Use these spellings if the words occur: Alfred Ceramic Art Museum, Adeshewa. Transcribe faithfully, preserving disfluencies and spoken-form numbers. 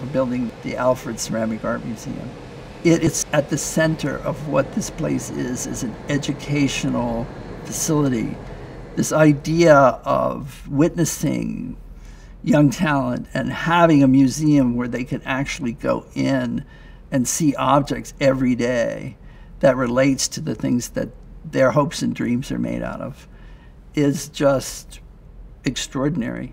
We're building the Alfred Ceramic Art Museum. It is at the center of what this place is, is an educational facility. This idea of witnessing young talent and having a museum where they can actually go in and see objects every day that relates to the things that their hopes and dreams are made out of is just extraordinary.